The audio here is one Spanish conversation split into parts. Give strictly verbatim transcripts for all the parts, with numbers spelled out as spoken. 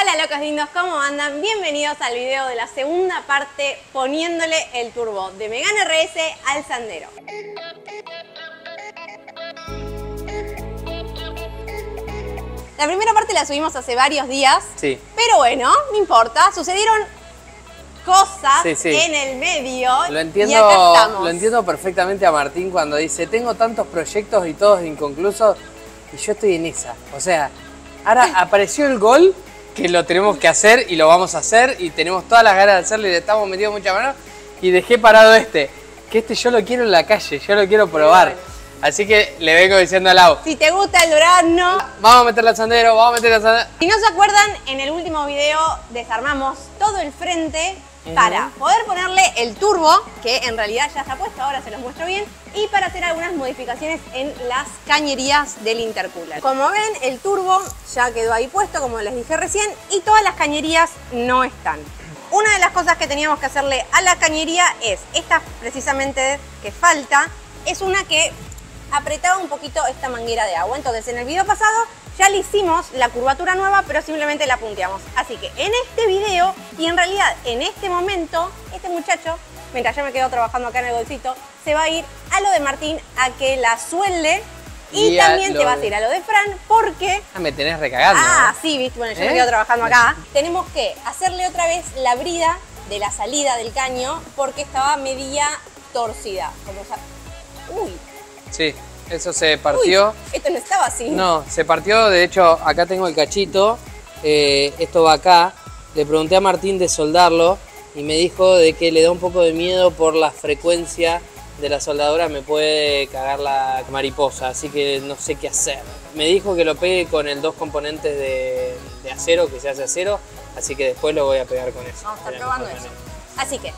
Hola locos lindos, ¿cómo andan? Bienvenidos al video de la segunda parte poniéndole el turbo de Megane R S al Sandero. La primera parte la subimos hace varios días, sí. Pero bueno, no importa, sucedieron cosas sí, sí. en el medio lo entiendo, y acá estamos. Lo entiendo perfectamente a Martín cuando dice, tengo tantos proyectos y todos inconclusos y yo estoy en esa. O sea, ahora apareció el gol que lo tenemos que hacer y lo vamos a hacer y tenemos todas las ganas de hacerlo y le estamos metiendo mucha mano y dejé parado este, que este yo lo quiero en la calle, yo lo quiero probar. Así que le vengo diciendo a Lau, si te gusta el durazno, vamos a meterle al Sandero, vamos a meterle al Sandero. Si no se acuerdan, en el último video desarmamos todo el frente uh-huh. para poder ponerle el turbo, que en realidad ya está puesto, ahora se los muestro bien, y para hacer algunas modificaciones en las cañerías del intercooler. Como ven, el turbo ya quedó ahí puesto, como les dije recién, y todas las cañerías no están. Una de las cosas que teníamos que hacerle a la cañería es, esta precisamente que falta, es una que apretaba un poquito esta manguera de agua. Entonces en el video pasado ya le hicimos la curvatura nueva, pero simplemente la punteamos. Así que en este video, y en realidad en este momento, este muchacho, mientras yo me quedo trabajando acá en el bolsito, se va a ir a lo de Martín a que la suelde. Y, y también lo... te vas a ir a lo de Fran porque... Ah, me tenés recagando. Ah, ¿eh? Sí, viste, bueno, yo ¿Eh? me quedo trabajando acá. Tenemos que hacerle otra vez la brida de la salida del caño porque estaba media torcida. Como ya... Uy. Sí, eso se partió. Uy, esto no estaba así. No, se partió. De hecho, acá tengo el cachito. Eh, esto va acá. Le pregunté a Martín de soldarlo y me dijo de que le da un poco de miedo por la frecuencia de la soldadora. Me puede cagar la mariposa, así que no sé qué hacer. Me dijo que lo pegue con el dos componentes de, de acero, que se hace acero. Así que después lo voy a pegar con eso. Vamos a estar probando eso. Así que...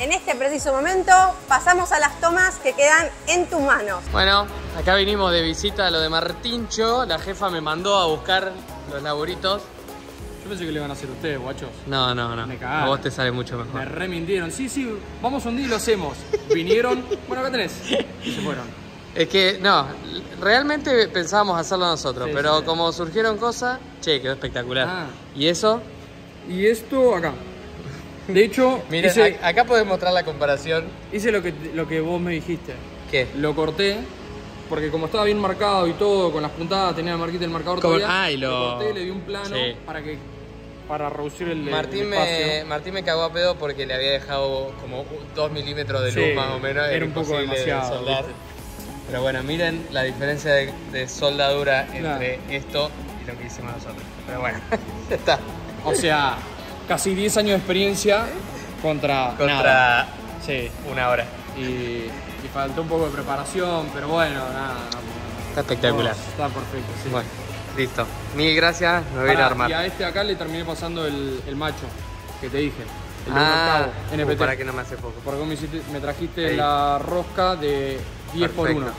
en este preciso momento pasamos a las tomas que quedan en tus manos. Bueno, acá vinimos de visita a lo de Martincho. La jefa me mandó a buscar los laburitos. Yo pensé que le iban a hacer ustedes, guachos. No, no, no. Me cagaron. A vos te sale mucho mejor. Me remintieron. Sí, sí, vamos un día y lo hacemos. Vinieron. Bueno, acá tenés. Y se fueron. Es que, no, realmente pensábamos hacerlo nosotros. Sí, pero sí, como surgieron cosas, che, quedó espectacular. Ah. ¿Y eso? Y esto acá. De hecho, mira, hice, acá podés mostrar la comparación. Hice lo que, lo que vos me dijiste. ¿Qué? Lo corté, porque como estaba bien marcado y todo, con las puntadas tenía marquita el marcador con, todavía, ay, lo... lo corté y le di un plano sí. para que para reducir el, Martín el espacio. Me, Martín me cagó a pedo porque le había dejado como dos milímetros de luz sí, más o menos. Era un poco demasiado. De Pero bueno, miren la diferencia de, de soldadura entre claro. esto y lo que hicimos nosotros. Pero bueno, ya está. O sea... casi diez años de experiencia contra, contra nada. Sí. una hora. Y, y faltó un poco de preparación, pero bueno, nada. Está espectacular. Vos, está perfecto, sí. Bueno, listo. Mil gracias, me voy Pará, a ir a armar. Y a este acá le terminé pasando el, el macho, que te dije. El ah, de un octavo, N P T. Para que no me hace poco. Porque me, hiciste, me trajiste Ahí. la rosca de diez por uno.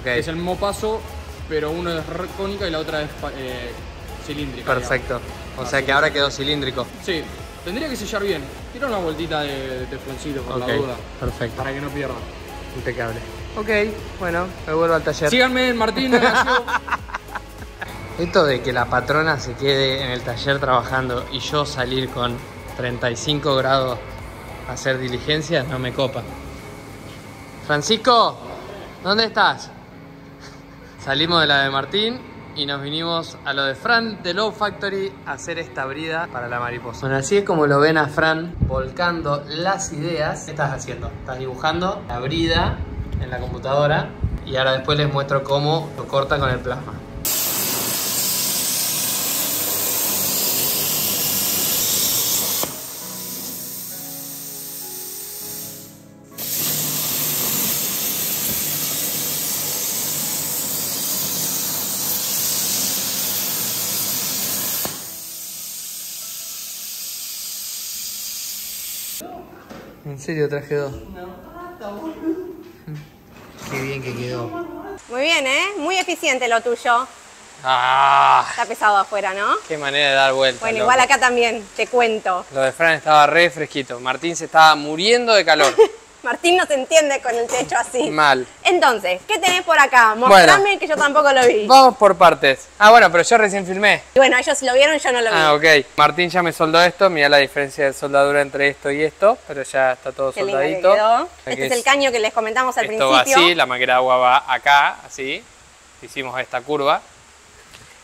Okay. Es el mismo paso, pero uno es cónica y la otra es... Eh, cilíndrico. Perfecto. Digamos. O sea que ahora quedó cilíndrico. Sí. Tendría que sellar bien. Tira una vueltita de tefloncito por okay. la duda. Perfecto. Para que no pierda. Impecable. Ok. Bueno, me vuelvo al taller. Síganme, Martín. Esto de que la patrona se quede en el taller trabajando y yo salir con treinta y cinco grados a hacer diligencias no me copa. Francisco, ¿dónde estás? Salimos de la de Martín y nos vinimos a lo de Fran de Low Factory a hacer esta brida para la mariposa. Bueno, así es como lo ven a Fran volcando las ideas. ¿Qué estás haciendo? Estás dibujando la brida en la computadora y ahora después les muestro cómo lo corta con el plasma. ¿En serio traje dos? No. Qué bien que quedó. Muy bien, ¿eh? Muy eficiente lo tuyo. Ah, está pesado afuera, ¿no? Qué manera de dar vueltas. Bueno, loco. Igual acá también, te cuento. Lo de Fran estaba re fresquito. Martín se estaba muriendo de calor. Martín no se entiende con el techo así. Mal. Entonces, ¿qué tenés por acá? Mostrame, bueno, que yo tampoco lo vi. Vamos por partes. Ah, bueno, pero yo recién filmé. Y bueno, ellos lo vieron, yo no lo vi. Ah, ok. Martín ya me soldó esto. Mirá la diferencia de soldadura entre esto y esto. Pero ya está todo Qué soldadito. Lindo que este es el caño que les comentamos al esto principio. Esto así, la manguera de agua va acá, así. Hicimos esta curva.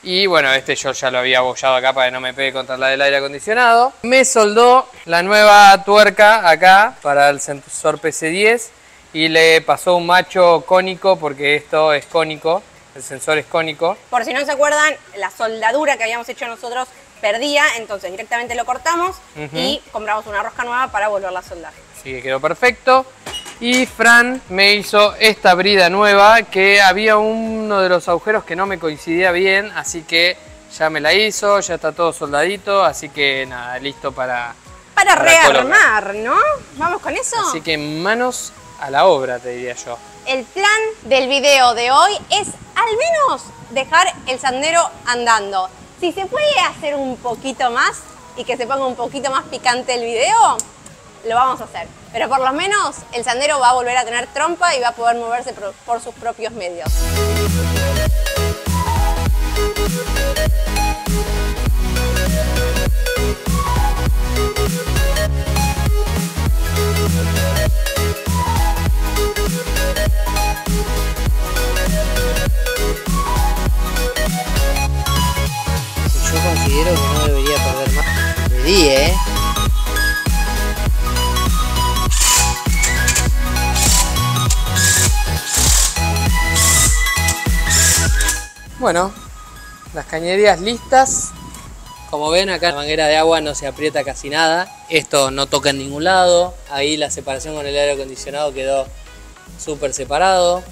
Y bueno, este yo ya lo había abollado acá para que no me pegue contra la del aire acondicionado. Me soldó la nueva tuerca acá para el sensor P C diez y le pasó un macho cónico porque esto es cónico, el sensor es cónico. Por si no se acuerdan, la soldadura que habíamos hecho nosotros perdía, entonces directamente lo cortamos uh-huh. y compramos una rosca nueva para volverla a soldar. Así que quedó perfecto. Y Fran me hizo esta brida nueva que había uno de los agujeros que no me coincidía bien, así que ya me la hizo, ya está todo soldadito, así que nada, listo para... Para, para rearmar, colocar. ¿No? ¿Vamos con eso? Así que manos a la obra, te diría yo. El plan del video de hoy es al menos dejar el Sandero andando. Si se puede hacer un poquito más y que se ponga un poquito más picante el video, lo vamos a hacer. Pero por lo menos el Sandero va a volver a tener trompa y va a poder moverse por sus propios medios. Yo considero que no debería perder más. Le di, ¿eh? Bueno, las cañerías listas. Como ven, acá la manguera de agua no se aprieta casi nada. Esto no toca en ningún lado. Ahí la separación con el aire acondicionado quedó súper separado.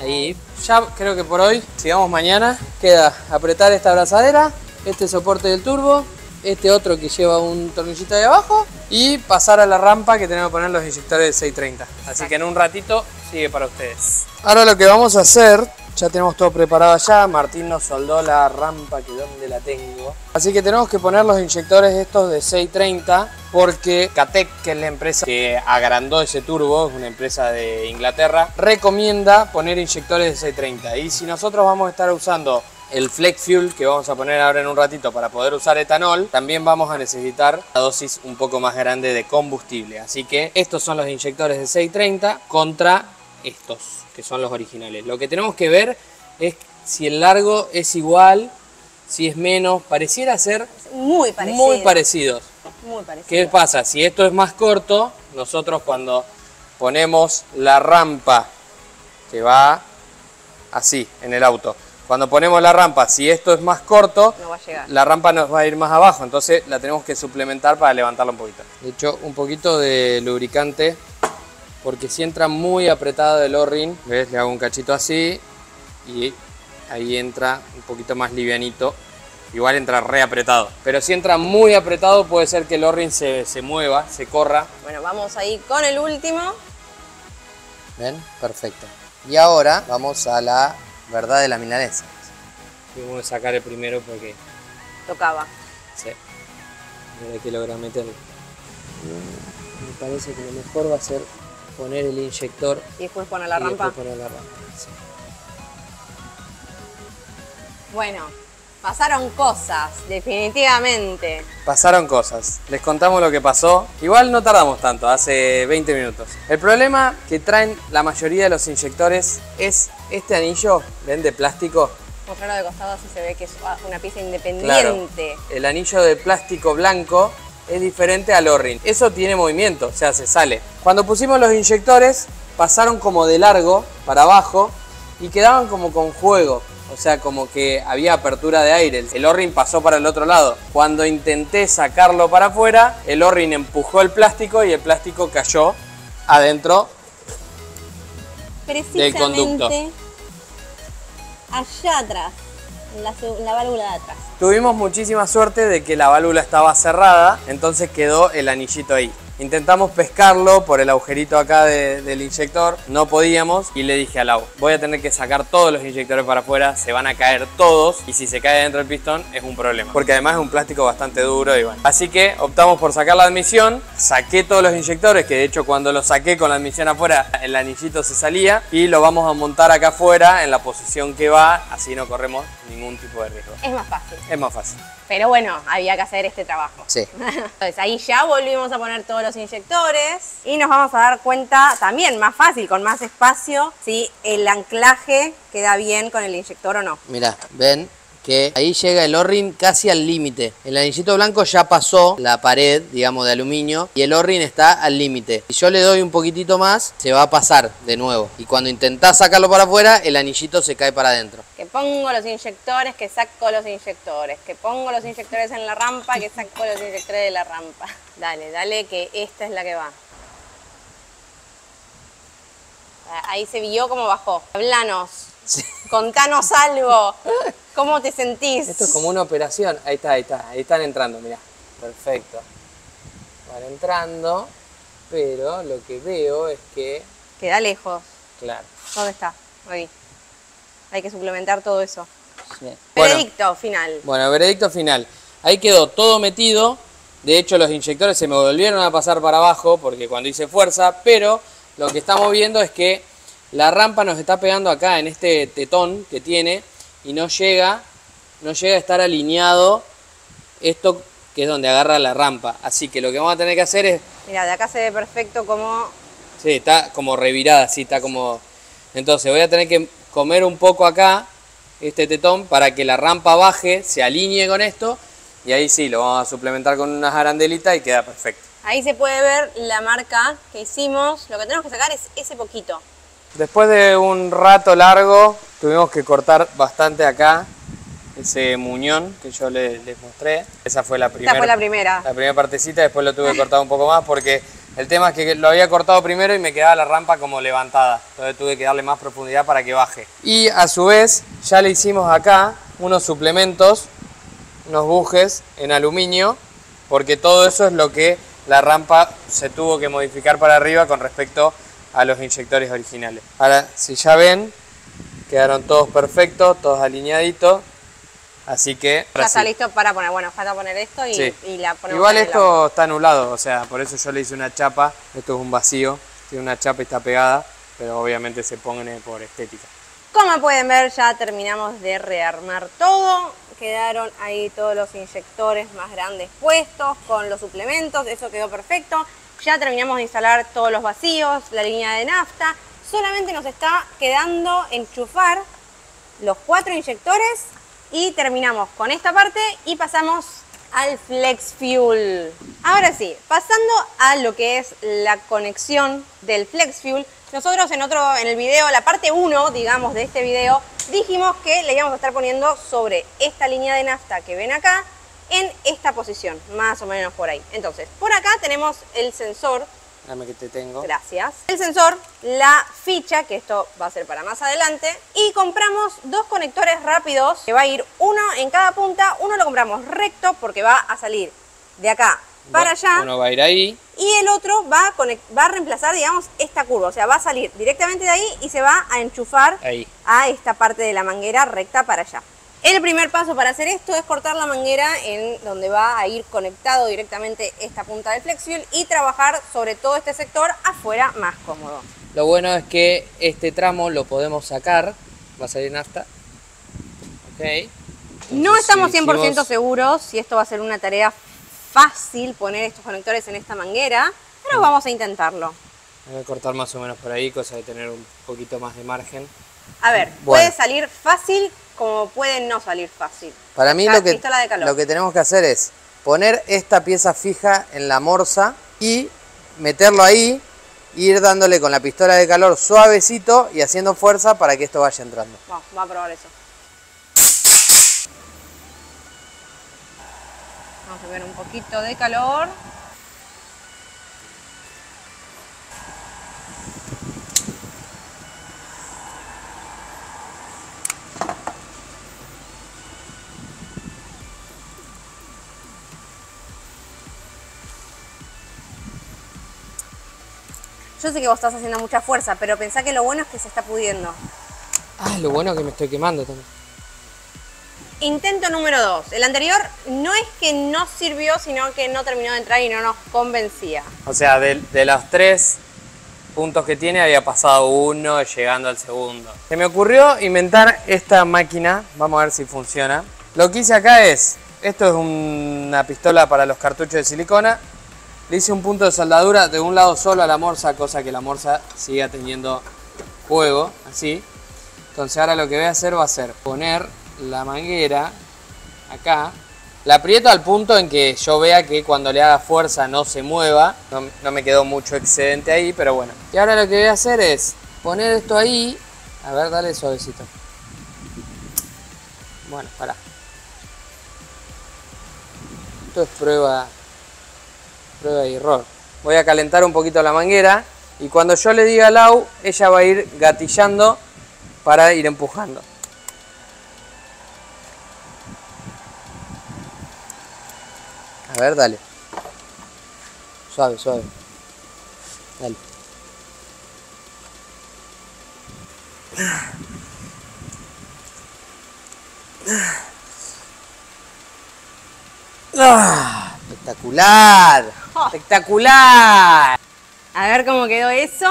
Ahí ya creo que por hoy, si vamos mañana, queda apretar esta abrazadera, este soporte del turbo, este otro que lleva un tornillito de abajo y pasar a la rampa que tenemos que poner los inyectores de seiscientos treinta. Así que en un ratito sigue para ustedes. Ahora lo que vamos a hacer... Ya tenemos todo preparado allá, Martín nos soldó la rampa que donde la tengo. Así que tenemos que poner los inyectores estos de seiscientos treinta porque Catec, que es la empresa que agrandó ese turbo, es una empresa de Inglaterra, recomienda poner inyectores de seiscientos treinta. Y si nosotros vamos a estar usando el Flex Fuel que vamos a poner ahora en un ratito para poder usar etanol, también vamos a necesitar una dosis un poco más grande de combustible. Así que estos son los inyectores de seiscientos treinta contra estos, que son los originales. Lo que tenemos que ver es si el largo es igual, si es menos. Pareciera ser muy parecido. Muy parecidos. Muy parecido. ¿Qué pasa? Si esto es más corto, nosotros cuando ponemos la rampa que va así en el auto, cuando ponemos la rampa, si esto es más corto, no va a llegar. La rampa nos va a ir más abajo, entonces la tenemos que suplementar para levantarla un poquito. De hecho, un poquito de lubricante, porque si entra muy apretado el o-ring, ¿ves? Le hago un cachito así y ahí entra un poquito más livianito. Igual entra re apretado, pero si entra muy apretado puede ser que el o-ring se, se mueva, se corra. Bueno, vamos ahí con el último. ¿Ven? Perfecto. Y ahora vamos a la verdad de la milanesa. Tuvimos que sacar el primero porque... Tocaba. Sí. Mira que logra meterlo. Me parece que lo mejor va a ser... poner el inyector y después poner la y rampa. Poner la rampa sí. Bueno, pasaron cosas, definitivamente. Pasaron cosas, les contamos lo que pasó. Igual no tardamos tanto, hace veinte minutos. El problema que traen la mayoría de los inyectores es este anillo, ¿ven? De plástico. Mostrarlo de costado así se ve que es una pieza independiente. Claro, el anillo de plástico blanco es diferente al o-ring. Eso tiene movimiento, o sea, se sale. Cuando pusimos los inyectores, pasaron como de largo para abajo y quedaban como con juego. O sea, como que había apertura de aire. El o-ring pasó para el otro lado. Cuando intenté sacarlo para afuera, el o-ring empujó el plástico y el plástico cayó adentro del conducto. Allá atrás. La, la válvula de atrás. Tuvimos muchísima suerte de que la válvula estaba cerrada, entonces quedó el anillito ahí. Intentamos pescarlo por el agujerito acá de, del inyector, no podíamos y le dije a Lau, voy a tener que sacar todos los inyectores para afuera, se van a caer todos y si se cae dentro del pistón es un problema, porque además es un plástico bastante duro y bueno. Así que optamos por sacar la admisión, saqué todos los inyectores, que de hecho cuando lo saqué con la admisión afuera el anillito se salía y lo vamos a montar acá afuera en la posición que va, así no corremos ningún tipo de riesgo. Es más fácil. Es más fácil. Pero bueno, había que hacer este trabajo. Sí. Entonces ahí ya volvimos a poner todos los inyectores y nos vamos a dar cuenta también más fácil, con más espacio, si el anclaje queda bien con el inyector o no. Mirá, ven que ahí llega el O-ring casi al límite. El anillito blanco ya pasó la pared, digamos, de aluminio y el O-ring está al límite. Si yo le doy un poquitito más, se va a pasar de nuevo. Y cuando intentás sacarlo para afuera, el anillito se cae para adentro. Que pongo los inyectores, que saco los inyectores. Que pongo los inyectores en la rampa, que saco los inyectores de la rampa. Dale, dale, que esta es la que va. Ahí se vio cómo bajó. Hablanos. Sí. Contanos algo. ¿Cómo te sentís? Esto es como una operación. Ahí está, ahí está. Ahí están entrando, mirá. Perfecto. Van entrando, pero lo que veo es que... Queda lejos. Claro. ¿Dónde está? Ahí. Hay que suplementar todo eso. Sí. Veredicto bueno, final. Bueno, veredicto final. Ahí quedó todo metido. De hecho, los inyectores se me volvieron a pasar para abajo porque cuando hice fuerza, pero lo que estamos viendo es que la rampa nos está pegando acá en este tetón que tiene y no llega, no llega a estar alineado esto que es donde agarra la rampa. Así que lo que vamos a tener que hacer es... Mirá, de acá se ve perfecto como... Sí, está como revirada, sí, está como... Entonces voy a tener que comer un poco acá este tetón para que la rampa baje, se alinee con esto y ahí sí, lo vamos a suplementar con unas arandelitas y queda perfecto. Ahí se puede ver la marca que hicimos. Lo que tenemos que sacar es ese poquito. Después de un rato largo tuvimos que cortar bastante acá ese muñón que yo les, les mostré. Esa fue la primera, fue la primera. La primera partecita, después lo tuve cortado un poco más porque el tema es que lo había cortado primero y me quedaba la rampa como levantada. Entonces tuve que darle más profundidad para que baje. Y a su vez ya le hicimos acá unos suplementos, unos bujes en aluminio, porque todo eso es lo que la rampa se tuvo que modificar para arriba con respecto a los inyectores originales. Ahora, si ya ven, quedaron todos perfectos, todos alineaditos, así que... Ya está listo para poner, bueno, falta poner esto y, sí. y la ponemos. Igual esto está anulado, o sea, por eso yo le hice una chapa, esto es un vacío, tiene una chapa y está pegada, pero obviamente se pone por estética. Como pueden ver, ya terminamos de rearmar todo. Quedaron ahí todos los inyectores más grandes puestos, con los suplementos, eso quedó perfecto. Ya terminamos de instalar todos los vacíos, la línea de nafta. Solamente nos está quedando enchufar los cuatro inyectores y terminamos con esta parte y pasamos al Flex Fuel. Ahora sí, pasando a lo que es la conexión del Flex Fuel, nosotros en otro, en el video, la parte uno, digamos, de este video, dijimos que le íbamos a estar poniendo sobre esta línea de nafta que ven acá, en esta posición, más o menos por ahí. Entonces, por acá tenemos el sensor. Dame que te tengo. Gracias. El sensor, la ficha, que esto va a ser para más adelante. Y compramos dos conectores rápidos, que va a ir uno en cada punta. Uno lo compramos recto porque va a salir de acá para allá. Uno va a ir ahí. Y el otro va a, conect, va a reemplazar, digamos, esta curva. O sea, va a salir directamente de ahí y se va a enchufar ahí, a esta parte de la manguera recta para allá. El primer paso para hacer esto es cortar la manguera en donde va a ir conectado directamente esta punta del Flex Fuel y trabajar sobre todo este sector afuera más cómodo. Lo bueno es que este tramo lo podemos sacar, va a salir nafta. Okay. No estamos cien por ciento seguros si esto va a ser una tarea fácil poner estos conectores en esta manguera, pero vamos a intentarlo. Voy a cortar más o menos por ahí, cosa de tener un poquito más de margen. A ver, bueno, puede salir fácil como puede no salir fácil. Para mí lo que, lo que tenemos que hacer es poner esta pieza fija en la morsa y meterlo ahí, ir dándole con la pistola de calor suavecito y haciendo fuerza para que esto vaya entrando. Vamos, va a probar eso. Vamos a ver un poquito de calor. Yo sé que vos estás haciendo mucha fuerza, pero pensá que lo bueno es que se está pudiendo. Ah, lo bueno es que me estoy quemando también. Intento número dos. El anterior no es que no sirvió, sino que no terminó de entrar y no nos convencía. O sea, de, de los tres puntos que tiene, había pasado uno llegando al segundo. Se me ocurrió inventar esta máquina. Vamos a ver si funciona. Lo que hice acá es, esto es una pistola para los cartuchos de silicona. Le hice un punto de soldadura de un lado solo a la morsa, cosa que la morsa siga teniendo juego, así. Entonces ahora lo que voy a hacer va a ser poner la manguera acá. La aprieto al punto en que yo vea que cuando le haga fuerza no se mueva. No, no me quedó mucho excedente ahí, pero bueno. Y ahora lo que voy a hacer es poner esto ahí. A ver, dale suavecito. Bueno, pará. Esto es prueba... prueba y error. Voy a calentar un poquito la manguera y cuando yo le diga Lau, ella va a ir gatillando para ir empujando. A ver, dale. Suave, suave. Dale. Espectacular. Espectacular. A ver cómo quedó eso.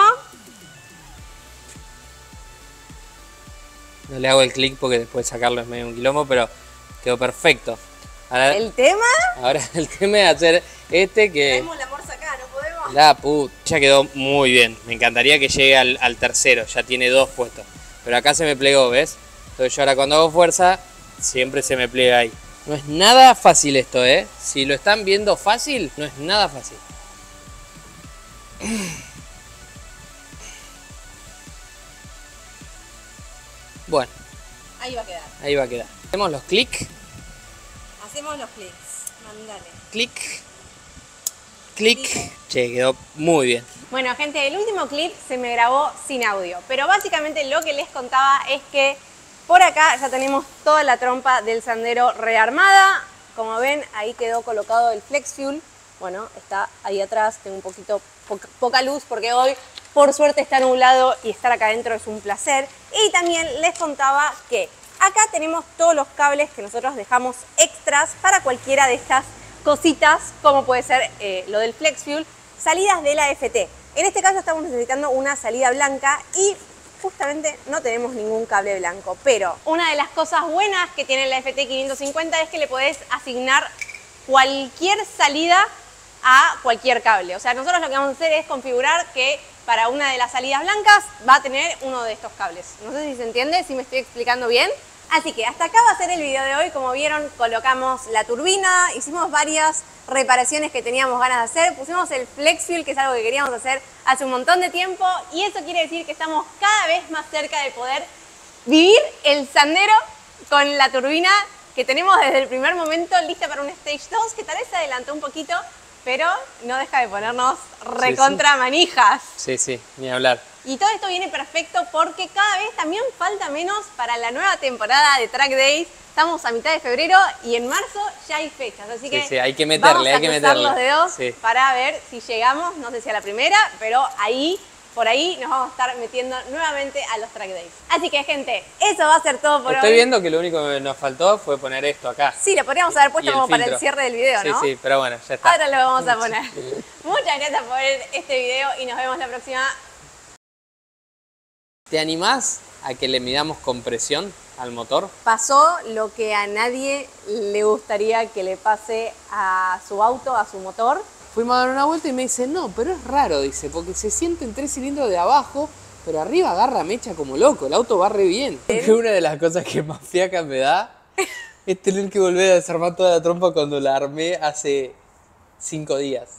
No le hago el clic porque después sacarlo es medio un quilombo, pero quedó perfecto. Ahora, ¿el tema? Ahora el tema es hacer este que... Tenemos la morsa acá, ¿no podemos? La puta. Ya quedó muy bien. Me encantaría que llegue al, al tercero. Ya tiene dos puestos. Pero acá se me plegó, ¿ves? Entonces yo ahora cuando hago fuerza, siempre se me plega ahí. No es nada fácil esto, ¿eh? Si lo están viendo fácil, no es nada fácil. Bueno. Ahí va a quedar. Ahí va a quedar. Hacemos los clics. Hacemos los clics. Mandale. Clic. Clic. Che, quedó muy bien. Bueno, gente, el último clip se me grabó sin audio. Pero básicamente lo que les contaba es que por acá ya tenemos toda la trompa del Sandero rearmada. Como ven, ahí quedó colocado el Flex Fuel. Bueno, está ahí atrás. Tengo un poquito poca, poca luz porque hoy, por suerte, está nublado y estar acá adentro es un placer. Y también les contaba que acá tenemos todos los cables que nosotros dejamos extras para cualquiera de estas cositas, como puede ser eh, lo del Flex Fuel, salidas de la F T. En este caso estamos necesitando una salida blanca y... justamente no tenemos ningún cable blanco, pero una de las cosas buenas que tiene la F T quinientos cincuenta es que le podés asignar cualquier salida a cualquier cable. O sea, nosotros lo que vamos a hacer es configurar que para una de las salidas blancas va a tener uno de estos cables. No sé si se entiende, si me estoy explicando bien. Así que hasta acá va a ser el video de hoy. Como vieron, colocamos la turbina, hicimos varias reparaciones que teníamos ganas de hacer, pusimos el Flex Fuel, que es algo que queríamos hacer hace un montón de tiempo, y eso quiere decir que estamos cada vez más cerca de poder vivir el Sandero con la turbina que tenemos desde el primer momento, lista para un Stage dos, que tal vez se adelantó un poquito, pero no deja de ponernos recontra manijas. Sí, sí, ni hablar. Y todo esto viene perfecto porque cada vez también falta menos para la nueva temporada de Track Days. Estamos a mitad de febrero y en marzo ya hay fechas, así que, sí, sí, hay que meterle, vamos a hay que meterle los dedos, sí, para ver si llegamos, no sé si a la primera, pero ahí, por ahí nos vamos a estar metiendo nuevamente a los Track Days. Así que, gente, eso va a ser todo por Estoy hoy. Estoy viendo que lo único que nos faltó fue poner esto acá. Sí, lo podríamos haber puesto como filtro para el cierre del video, ¿no? Sí, sí, pero bueno, ya está. Ahora lo vamos a poner. Muchas gracias por ver este video y nos vemos la próxima. ¿Te animás a que le midamos compresión al motor? Pasó lo que a nadie le gustaría que le pase a su auto, a su motor. Fuimos a dar una vuelta y me dice, no, pero es raro, dice, porque se sienten tres cilindros de abajo, pero arriba agarra mecha como loco, el auto va re bien. ¿Eh? Una de las cosas que más fiaca me da es tener que volver a desarmar toda la trompa cuando la armé hace cinco días.